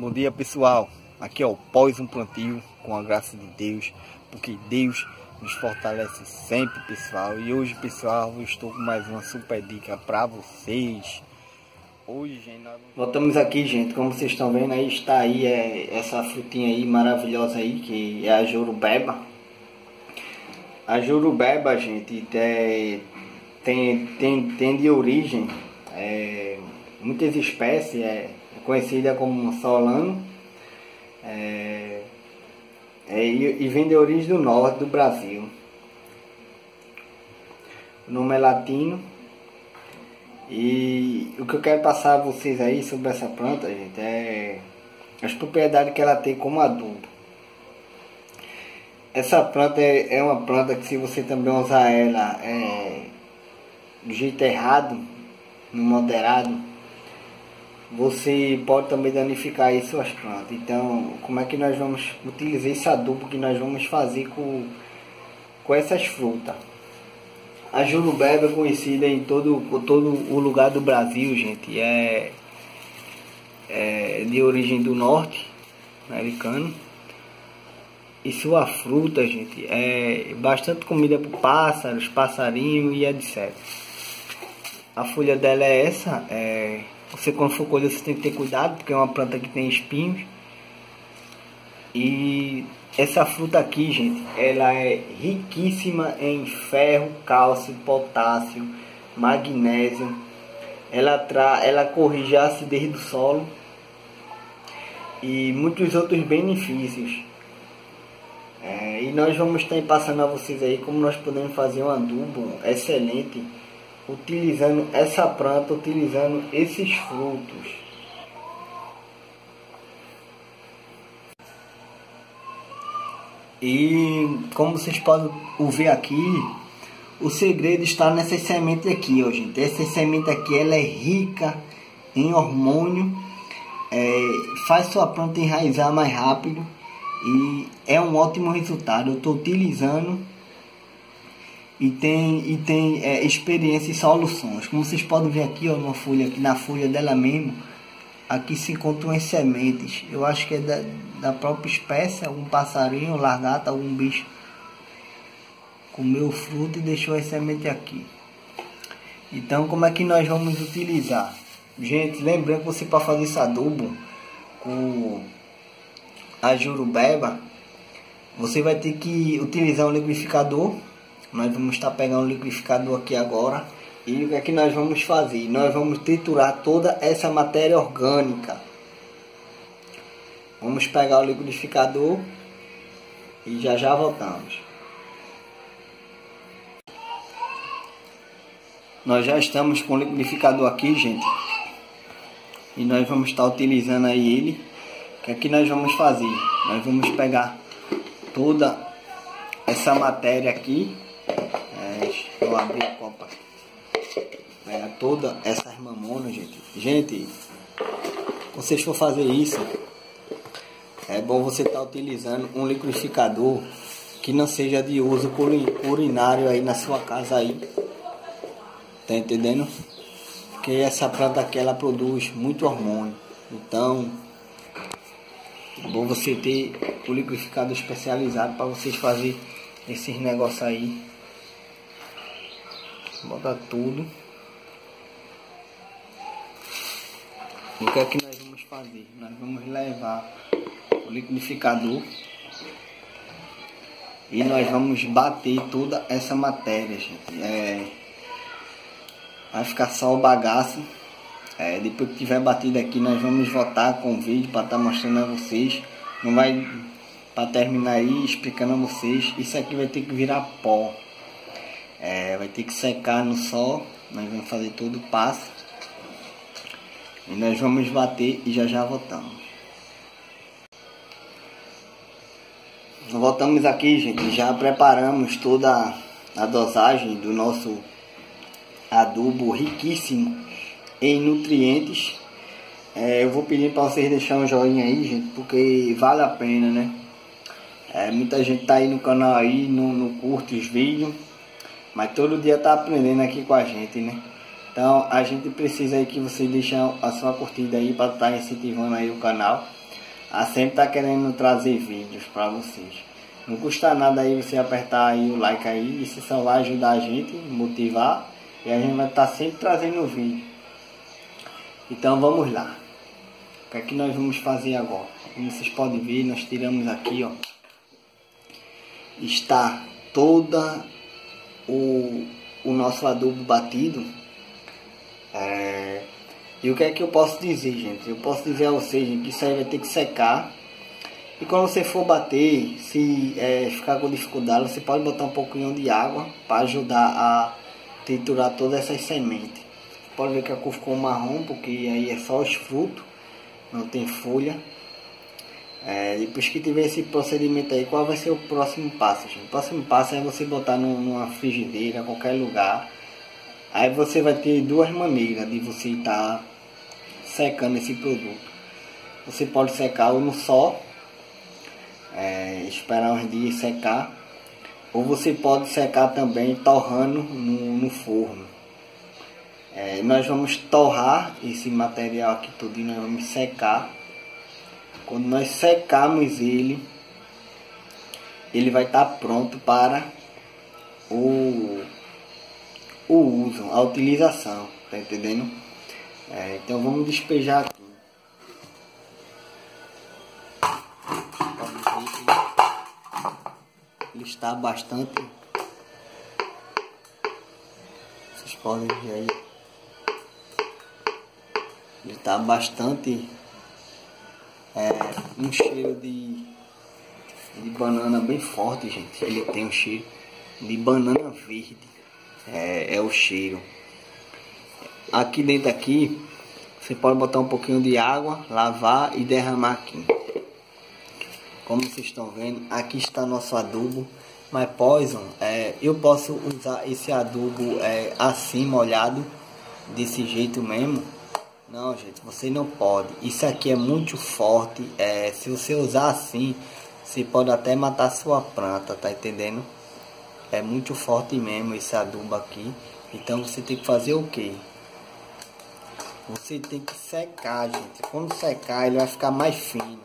Bom dia, pessoal, aqui é o Poizon Plantio, com a graça de Deus, porque Deus nos fortalece sempre, pessoal. E hoje, pessoal, eu estou com mais uma super dica para vocês. Hoje, gente, voltamos aqui, gente, como vocês estão vendo, aí está aí essa frutinha aí maravilhosa aí, que é a jurubeba. A jurubeba, gente, tem de origem muitas espécies, conhecida como Solano, e vem de origem do norte do Brasil. O nome é latino. E o que eu quero passar a vocês aí sobre essa planta, gente, é as propriedades que ela tem como adubo. Essa planta é uma planta que, se você também usar ela do jeito errado, no moderado, você pode também danificar aí suas plantas. Então, como é que nós vamos utilizar esse adubo que nós vamos fazer com essas frutas? A jurubeba é conhecida em todo o lugar do Brasil, gente. É de origem do norte americano. E sua fruta, gente, é bastante comida para pássaros, passarinhos e etc. A folha dela é essa. Você, quando for colher, você tem que ter cuidado, porque é uma planta que tem espinhos. E essa fruta aqui, gente, ela é riquíssima em ferro, cálcio, potássio, magnésio. Ela corrige a acidez do solo e muitos outros benefícios. E nós vamos estar passando a vocês aí como nós podemos fazer um adubo excelente utilizando essa planta, utilizando esses frutos. E como vocês podem ver aqui, o segredo está nessas sementes aqui, ó, gente. Essa semente aqui, ela é rica em hormônio, faz sua planta enraizar mais rápido e é um ótimo resultado. Eu estou utilizando e tem experiência e soluções. Como vocês podem ver aqui, ó, na folha dela mesmo, aqui se encontram as sementes. Eu acho que é da própria espécie. Algum passarinho, largata, algum bicho comeu o fruto e deixou as sementes aqui. Então, como é que nós vamos utilizar? Gente, lembrando que você, para fazer esse adubo com a jurubeba, você vai ter que utilizar um liquidificador. Nós vamos estar pegando o liquidificador aqui agora. E o que é que nós vamos fazer? Nós vamos triturar toda essa matéria orgânica. Vamos pegar o liquidificador e já voltamos. Nós já estamos com o liquidificador aqui, gente, e nós vamos estar utilizando aí ele. O que é que nós vamos fazer? Nós vamos pegar toda essa matéria aqui. Eu abri a copa. Todas essas mamonas, gente. Gente, vocês for fazer isso, é bom você estar utilizando um liquidificador que não seja de uso urinário aí na sua casa aí. Tá entendendo? Porque essa planta aqui, ela produz muito hormônio. Então, é bom você ter o liquidificador especializado para vocês fazer esses negócios aí. Bota tudo. O que é que nós vamos fazer? Nós vamos levar o liquidificador e nós vamos bater toda essa matéria, gente. Vai ficar só o bagaço. Depois que tiver batido aqui, nós vamos voltar com o vídeo para estar mostrando a vocês. Não vai para terminar aí explicando a vocês. Isso aqui vai ter que virar pó. Vai ter que secar no sol. Nós vamos fazer todo o passo e nós vamos bater e já voltamos. Voltamos aqui, gente. Já preparamos toda a dosagem do nosso adubo riquíssimo em nutrientes. Eu vou pedir para vocês deixarem um joinha aí, gente, porque vale a pena, né? Muita gente tá aí no canal aí, não curte os vídeos, mas todo dia tá aprendendo aqui com a gente, né? Então a gente precisa aí que você deixe a sua curtida aí para estar incentivando aí o canal. Ela sempre tá querendo trazer vídeos para vocês. Não custa nada aí você apertar aí o like aí, isso só vai ajudar a gente, motivar, e a gente vai estar sempre trazendo o vídeo. Então vamos lá. O que é que nós vamos fazer agora? Como vocês podem ver, nós tiramos aqui, ó. Está toda o nosso adubo batido. E o que é que eu posso dizer, gente? Eu posso dizer a vocês, gente, que isso aí vai ter que secar. E quando você for bater, se ficar com dificuldade, você pode botar um pouquinho de água para ajudar a triturar todas essas sementes. Você pode ver que a cor ficou marrom, porque aí é só os frutos, não tem folha. Depois que tiver esse procedimento aí, qual vai ser o próximo passo, gente? O próximo passo é você botar numa frigideira, qualquer lugar. Aí você vai ter duas maneiras de você estar secando esse produto. Você pode secar ou no sol, esperar uns dias secar, ou você pode secar também torrando no forno. Nós vamos torrar esse material aqui todo e nós vamos secar. Quando nós secarmos ele vai estar pronto para o uso, a utilização, tá entendendo? Então vamos despejar aqui. Ele está bastante, vocês podem ver aí, ele está bastante, um cheiro de banana bem forte, gente. Ele tem um cheiro de banana verde, é o cheiro. Aqui dentro aqui, você pode botar um pouquinho de água, lavar e derramar aqui. Como vocês estão vendo, aqui está nosso adubo. Mas Poizon, eu posso usar esse adubo assim, molhado, desse jeito mesmo? Não, gente, você não pode. Isso aqui é muito forte. Se você usar assim, você pode até matar sua planta, tá entendendo? É muito forte mesmo esse adubo aqui. Então você tem que fazer o quê? Você tem que secar, gente. Quando secar, ele vai ficar mais fino.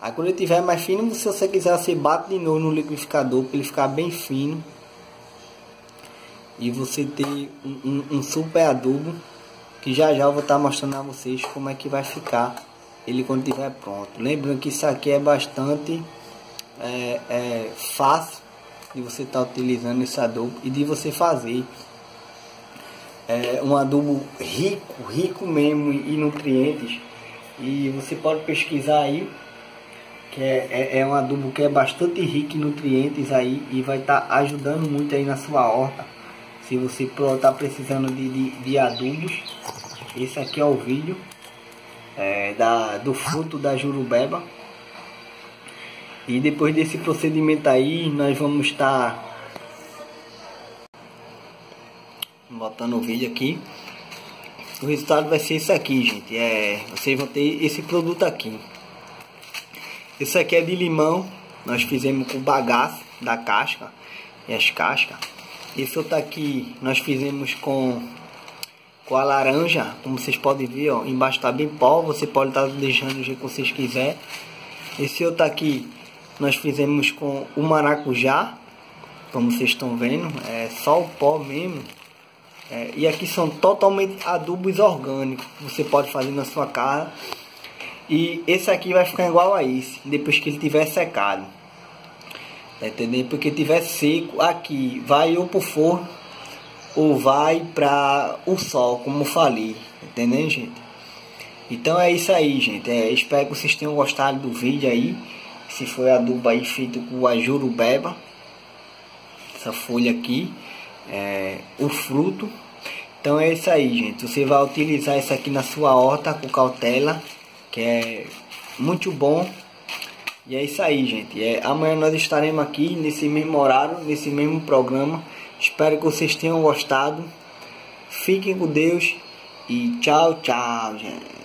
Aí quando ele estiver mais fino, se você quiser, você bate de novo no liquidificador para ele ficar bem fino. E você tem um super adubo, que já já eu vou estar mostrando a vocês como é que vai ficar ele quando estiver pronto. Lembrando que isso aqui é bastante fácil de você estar utilizando esse adubo e de você fazer um adubo rico mesmo em nutrientes. E você pode pesquisar aí, que é um adubo que é bastante rico em nutrientes aí e vai estar ajudando muito aí na sua horta. Se você está precisando de adubos, esse aqui é o vídeo do fruto da jurubeba. E depois desse procedimento aí, nós vamos estar botando o vídeo aqui. O resultado vai ser isso aqui, gente. Vocês vão ter esse produto aqui. Isso aqui é de limão, nós fizemos com bagaço da casca e as cascas. Esse outro aqui nós fizemos com a laranja, como vocês podem ver, ó, embaixo está bem pó, você pode estar deixando o jeito que vocês quiser. Esse outro aqui nós fizemos com o maracujá, como vocês estão vendo, é só o pó mesmo. E aqui são totalmente adubos orgânicos, você pode fazer na sua casa. E esse aqui vai ficar igual a esse, depois que ele tiver secado. Tá entendendo? Porque tiver seco, aqui vai ou pro forno ou vai para o sol, como eu falei. Entendendo, gente? Então é isso aí, gente. Espero que vocês tenham gostado do vídeo aí. Esse foi adubo aí feito com a jurubeba. Essa folha aqui. O fruto. Então é isso aí, gente. Você vai utilizar isso aqui na sua horta com cautela, que é muito bom. E é isso aí, gente. Amanhã nós estaremos aqui nesse mesmo horário, nesse mesmo programa. Espero que vocês tenham gostado. Fiquem com Deus e tchau, tchau, gente.